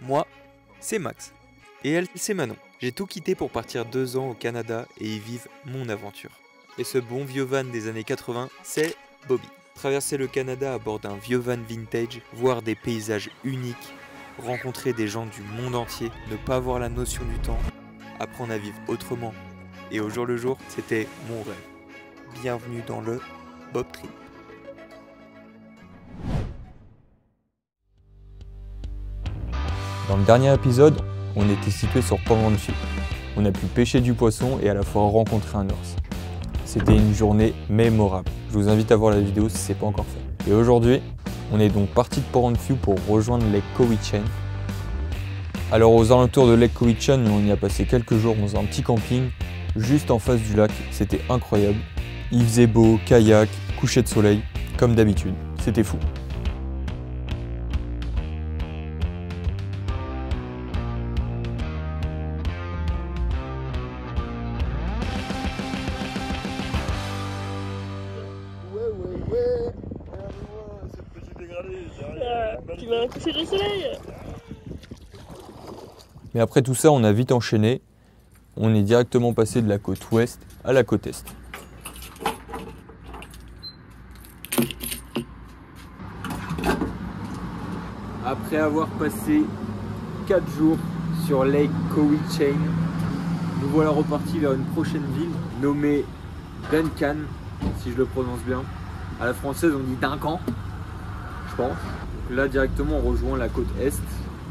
Moi, c'est Max. Et elle, c'est Manon. J'ai tout quitté pour partir 2 ans au Canada et y vivre mon aventure. Et ce bon vieux van des années 80, c'est Bobby. Traverser le Canada à bord d'un vieux van vintage, voir des paysages uniques, rencontrer des gens du monde entier, ne pas avoir la notion du temps, apprendre à vivre autrement. Et au jour le jour, c'était mon rêve. Bienvenue dans le Bobtrip. Dans le dernier épisode, on était situé sur Port Renfrew. On a pu pêcher du poisson et à la fois rencontrer un ours. C'était une journée mémorable. Je vous invite à voir la vidéo si ce n'est pas encore fait. Et aujourd'hui, on est donc parti de Port Renfrew pour rejoindre Lake Cowichan. Alors aux alentours de Lake Cowichan, on y a passé quelques jours dans un petit camping juste en face du lac. C'était incroyable. Il faisait beau, kayak, coucher de soleil, comme d'habitude. C'était fou. Mais après tout ça, on a vite enchaîné. On est directement passé de la côte ouest à la côte est. Après avoir passé 4 jours sur Lake Cowichan, nous voilà repartis vers une prochaine ville nommée Duncan, si je le prononce bien. À la française, on dit Duncan, je pense. Donc là, directement, on rejoint la côte est.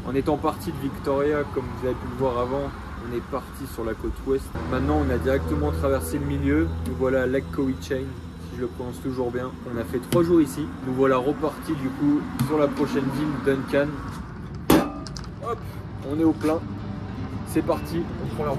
En étant parti de Victoria, comme vous avez pu le voir avant, on est parti sur la côte ouest. Maintenant, on a directement traversé le milieu. Nous voilà à Lake Cowichan, si je le prononce toujours bien. On a fait 3 jours ici. Nous voilà repartis du coup sur la prochaine ville, Duncan. Hop, on est au plein. C'est parti, on prend la route.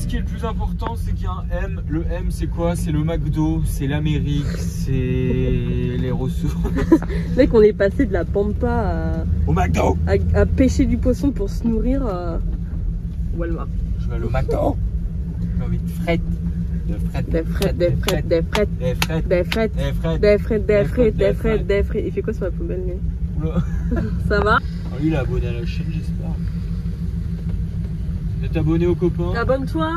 Ce qui est le plus important, c'est qu'il y a un M. Le M, c'est quoi? C'est le McDo, c'est l'Amérique, c'est les ressources. Mec, on est passé de la Pampa au McDo, à pêcher du poisson pour se nourrir Walmart. Je vais aller au McDo. J'ai envie de frites. Des frites. Il fait quoi sur la poubelle, mais... Ça va? Alors, lui, il est abonné à la chaîne, j'espère. De t'abonner aux copains. Abonne-toi.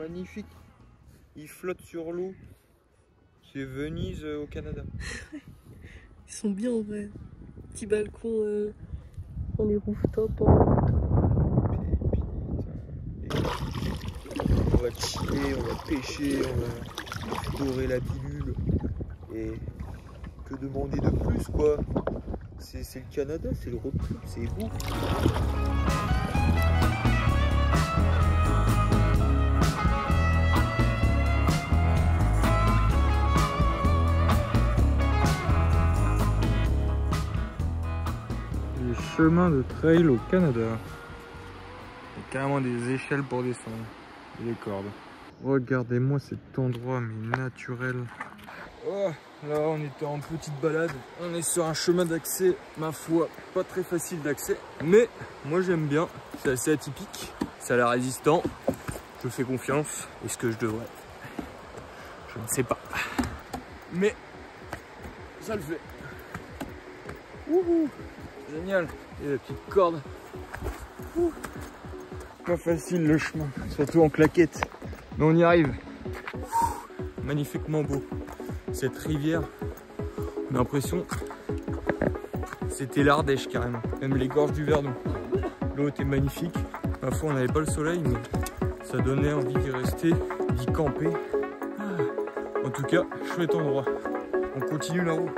Magnifique, ils flottent sur l'eau, c'est Venise au Canada. Ils sont bien en vrai, petit balcon, on est rooftop. On va chiller, on va pêcher, on va explorer la pilule et que demander de plus quoi. C'est le Canada, c'est le road trip, c'est beau. Chemin de trail au Canada. Il y a carrément des échelles pour descendre et des cordes. Regardez-moi cet endroit mais naturel. Oh, là on était en petite balade. On est sur un chemin d'accès, ma foi, pas très facile d'accès. Mais moi j'aime bien, c'est assez atypique. Ça a l'air résistant. Je fais confiance. Est-ce que je devrais? Je ne sais pas. mais ça le fait. Ouhou, génial. Et la petite corde. Ouh. Pas facile le chemin, surtout en claquette. Mais on y arrive. Ouh. Magnifiquement beau. Cette rivière, on a l'impression c'était l'Ardèche carrément. Même les gorges du Verdon. L'eau était magnifique. Ma foi, on n'avait pas le soleil, mais ça donnait envie d'y rester, d'y camper. En tout cas, chouette endroit. On continue la route.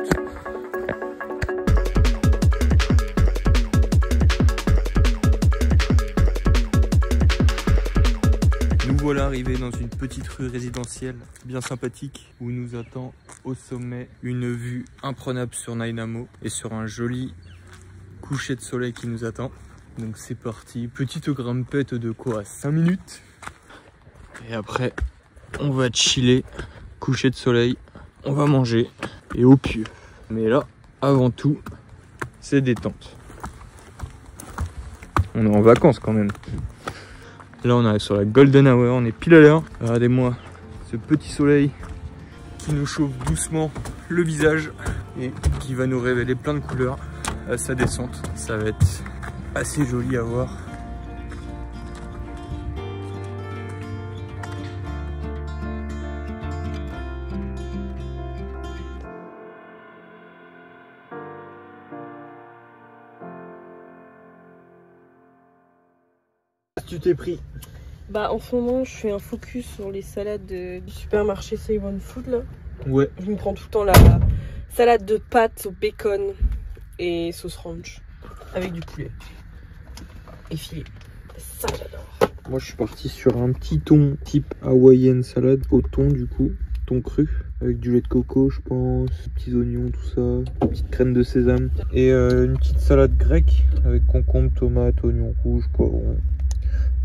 Nous voilà arrivés dans une petite rue résidentielle bien sympathique où nous attend au sommet une vue imprenable sur Nanaimo et sur un joli coucher de soleil qui nous attend. Donc c'est parti, petite grimpette de quoi 5 minutes. Et après, on va chiller. Coucher de soleil, on va manger et au pieu. Mais là, avant tout, c'est détente. On est en vacances quand même. Là, on arrive sur la Golden Hour, on est pile à l'heure. Regardez-moi ce petit soleil qui nous chauffe doucement le visage et qui va nous révéler plein de couleurs à sa descente. Ça va être assez joli à voir. Tu t'es pris? Bah en ce moment je fais un focus sur les salades du supermarché Save-On-Foods là. Ouais. Je me prends tout le temps la salade de pâtes au bacon et sauce ranch avec du poulet et filet. Ça j'adore. Moi je suis parti sur un petit thon type hawaïenne salade au thon du coup, thon cru avec du lait de coco je pense, petits oignons tout ça, petite crème de sésame et une petite salade grecque avec concombre, tomate, oignon rouge, poivron.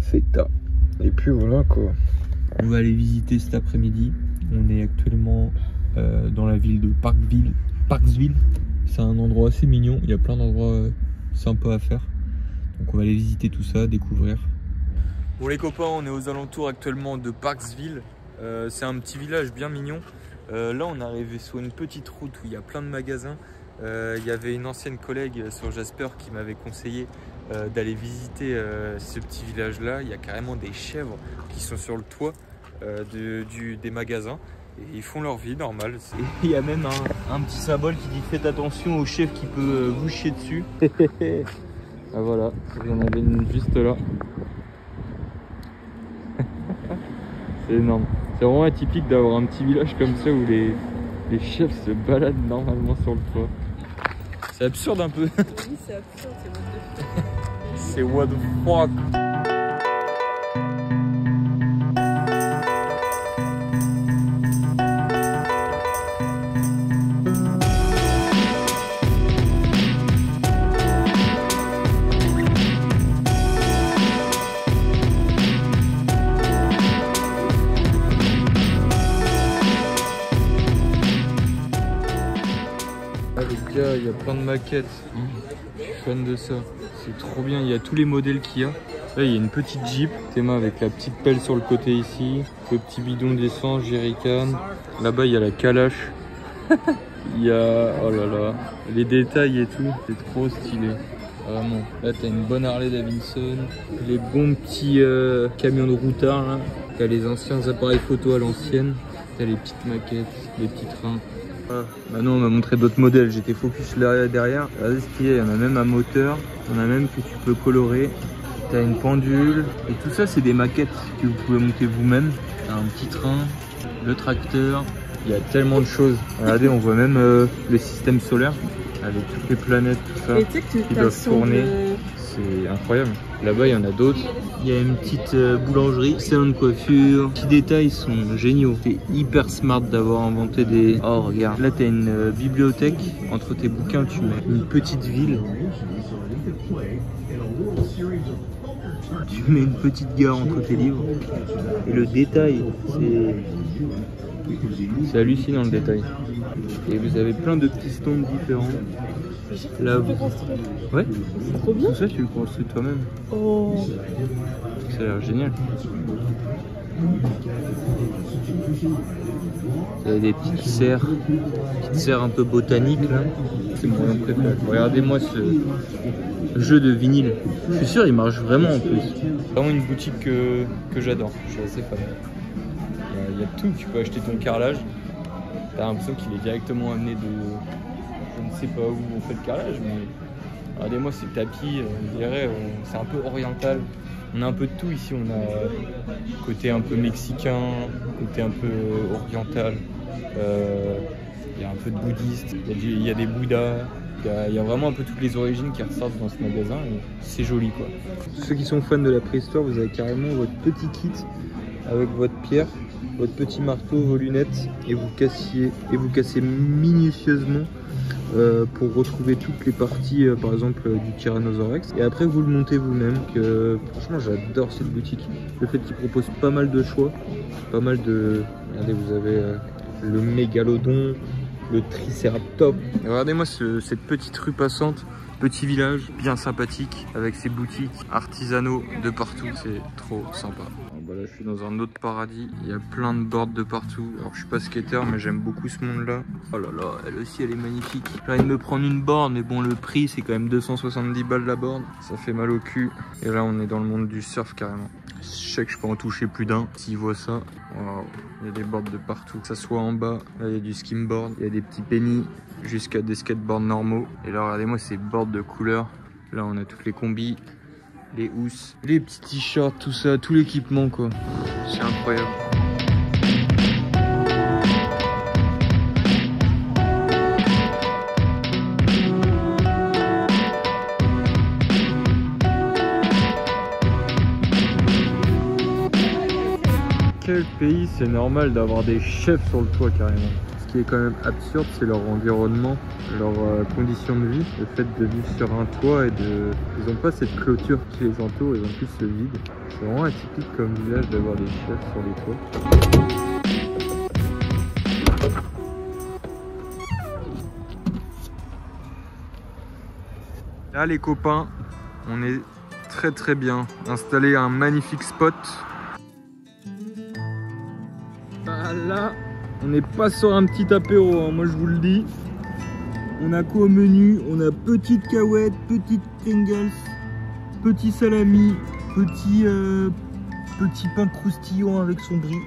Feta. Et puis voilà quoi. On va aller visiter cet après-midi. On est actuellement dans la ville de Parksville. C'est un endroit assez mignon. Il y a plein d'endroits sympas à faire. Donc on va aller visiter tout ça, découvrir. Bon les copains, on est aux alentours actuellement de Parksville. C'est un petit village bien mignon. Là on est arrivé sur une petite route où il y a plein de magasins. Il y avait une ancienne collègue sur Jasper qui m'avait conseillé d'aller visiter ce petit village là. Il y a carrément des chèvres qui sont sur le toit des magasins et ils font leur vie normale. Il y a même un petit symbole qui dit faites attention au chef qui peut vous chier dessus. Ah voilà, vous en avez une juste là. C'est énorme, c'est vraiment atypique d'avoir un petit village comme ça où les chefs se baladent normalement sur le toit. C'est absurde un peu. Oui, c'est absurde, c'est what the fuck. C'est what the fuck. Ah les gars, il y a plein de maquettes. Je suis fan de ça. C'est trop bien, il y a tous les modèles qu'il y a. Là, il y a une petite Jeep, Théma avec la petite pelle sur le côté ici, le petit bidon d'essence, jerrycan. Là-bas, il y a la calache. Il y a, oh là là, les détails et tout. C'est trop stylé, vraiment. Là, t'as une bonne Harley Davidson, les bons petits camions de routard là. T'as les anciens appareils photo à l'ancienne. T'as les petites maquettes, les petits trains. Bah non, on m'a montré d'autres modèles, j'étais focus là derrière. Regardez ce qu'il y a, il y en a même un moteur, il y en a même que tu peux colorer. T'as une pendule, et tout ça c'est des maquettes que vous pouvez monter vous-même. T'as un petit train, le tracteur, il y a tellement de choses. Regardez, on voit même le système solaire, avec toutes les planètes, tout ça, qui doivent tourner. C'est incroyable. Là-bas, il y en a d'autres. Il y a une petite boulangerie, salon de coiffure. Les petits détails sont géniaux. C'est hyper smart d'avoir inventé des... Oh, regarde. Là, tu as une bibliothèque. Entre tes bouquins, tu mets une petite ville. Tu mets une petite gare entre tes livres. Et le détail, c'est... C'est hallucinant le détail. Et vous avez plein de petits stands différents. Là, vous... Ouais. C'est trop bien. Tout ça, tu le construis toi-même. Oh. Ça a l'air génial. Vous avez des petites serres un peu botaniques là. C'est mon nom préféré. Regardez-moi ce jeu de vinyle. Je suis sûr il marche vraiment en plus. C'est vraiment une boutique que j'adore. Je suis assez fan. Il y a tout. Tu peux acheter ton carrelage. T'as l'impression qu'il est directement amené de je ne sais pas où on fait le carrelage, mais regardez-moi ces tapis, on dirait c'est un peu oriental. On a un peu de tout ici, on a côté un peu mexicain, côté un peu oriental, il y a un peu de bouddhiste, il y a des bouddhas, il y a vraiment un peu toutes les origines qui ressortent dans ce magasin, c'est joli quoi. Ceux qui sont fans de la préhistoire, vous avez carrément votre petit kit avec votre pierre, votre petit marteau, vos lunettes et vous cassez minutieusement pour retrouver toutes les parties par exemple du Tyrannosaurus Rex et après vous le montez vous-même. Franchement j'adore cette boutique, le fait qu'il propose pas mal de choix, pas mal de... Regardez, vous avez le mégalodon, le triceratops. Regardez-moi cette petite rue passante, petit village bien sympathique avec ses boutiques artisanaux de partout, c'est trop sympa. Là, je suis dans un autre paradis, il y a plein de boards de partout. Alors je suis pas skateur mais j'aime beaucoup ce monde là. Oh là là, elle aussi elle est magnifique. J'ai envie de me prendre une board mais bon le prix c'est quand même 270 balles la board. Ça fait mal au cul. Et là on est dans le monde du surf carrément. Je sais que je peux en toucher plus d'un s'ils voient ça. Waouh, il y a des boards de partout. Que ça soit en bas, là il y a du skimboard, il y a des petits pennies jusqu'à des skateboards normaux. Et là regardez-moi ces boards de couleurs. Là on a toutes les combis. Les housses, les petits t-shirts, tout ça, tout l'équipement quoi. C'est incroyable. Quel pays, c'est normal d'avoir des chefs sur le toit carrément. Ce qui est quand même absurde, c'est leur environnement, leurs conditions de vie, le fait de vivre sur un toit et de... Ils n'ont pas cette clôture qui les entoure, ils ont plus ce vide. C'est vraiment atypique comme village d'avoir des chefs sur les toits. Là les copains, on est très bien installé à un magnifique spot. Voilà. On n'est pas sur un petit apéro, hein, moi je vous le dis. On a quoi au menu? On a petite cahuète, petite Pringles, petit salami, petit pain croustillant avec son brie.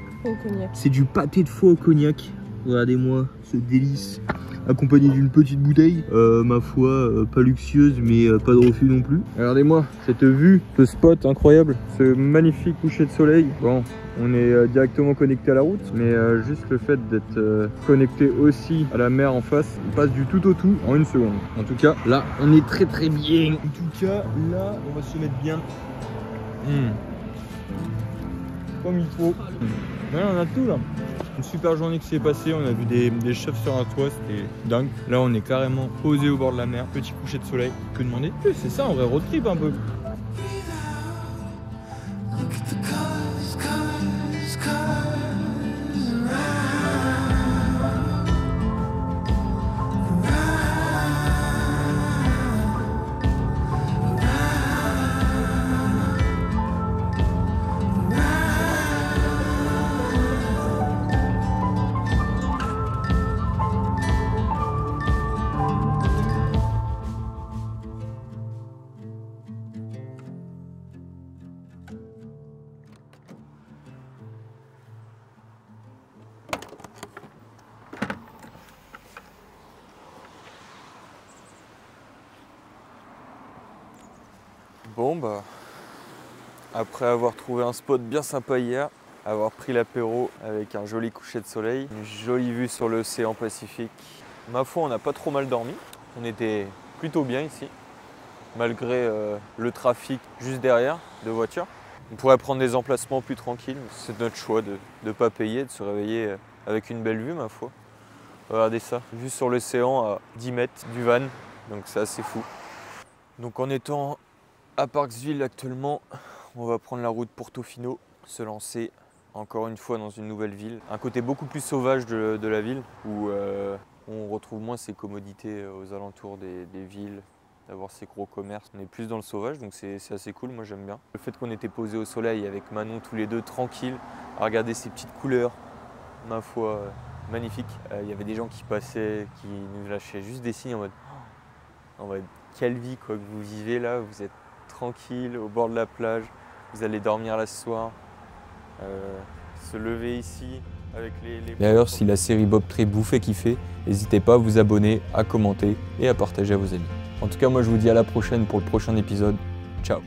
C'est du pâté de foie au cognac. Regardez-moi ce délice. Accompagné d'une petite bouteille, ma foi, pas luxueuse, mais pas de refus non plus. Regardez-moi cette vue, ce spot incroyable, ce magnifique coucher de soleil. Bon, on est directement connecté à la route, mais juste le fait d'être connecté aussi à la mer en face, on passe du tout au tout en une seconde. En tout cas, là, on est très bien. En tout cas, là, on va se mettre bien. Comme il faut. Là, on a tout là. Une super journée qui s'est passée, on a vu des chefs sur un toit, c'était dingue. Là on est carrément posé au bord de la mer, petit coucher de soleil. Que demander de plus? C'est ça un vrai road trip un peu. Bon bah, après avoir trouvé un spot bien sympa hier, avoir pris l'apéro avec un joli coucher de soleil, une jolie vue sur l'océan Pacifique, ma foi on n'a pas trop mal dormi, on était plutôt bien ici, malgré le trafic juste derrière de voitures. On pourrait prendre des emplacements plus tranquilles, c'est notre choix de ne pas payer, de se réveiller avec une belle vue ma foi. Regardez ça, vue sur l'océan à 10 mètres du van, donc c'est assez fou. Donc en étant à Parksville actuellement, on va prendre la route pour Tofino, se lancer encore une fois dans une nouvelle ville. Un côté beaucoup plus sauvage de la ville où on retrouve moins ces commodités aux alentours des villes d'avoir ces gros commerces. On est plus dans le sauvage, donc c'est assez cool, moi j'aime bien. Le fait qu'on était posés au soleil avec Manon tous les deux, tranquilles, à regarder ces petites couleurs, ma foi, magnifique. Il y avait des gens qui passaient, qui nous lâchaient juste des signes en mode « En mode, quelle vie quoi, que vous vivez là, vous êtes tranquille au bord de la plage, vous allez dormir là ce soir, se lever ici. » D'ailleurs, si la série Bobtrip vous fait kiffer, n'hésitez pas à vous abonner, à commenter et à partager à vos amis. En tout cas, moi je vous dis à la prochaine pour le prochain épisode. Ciao!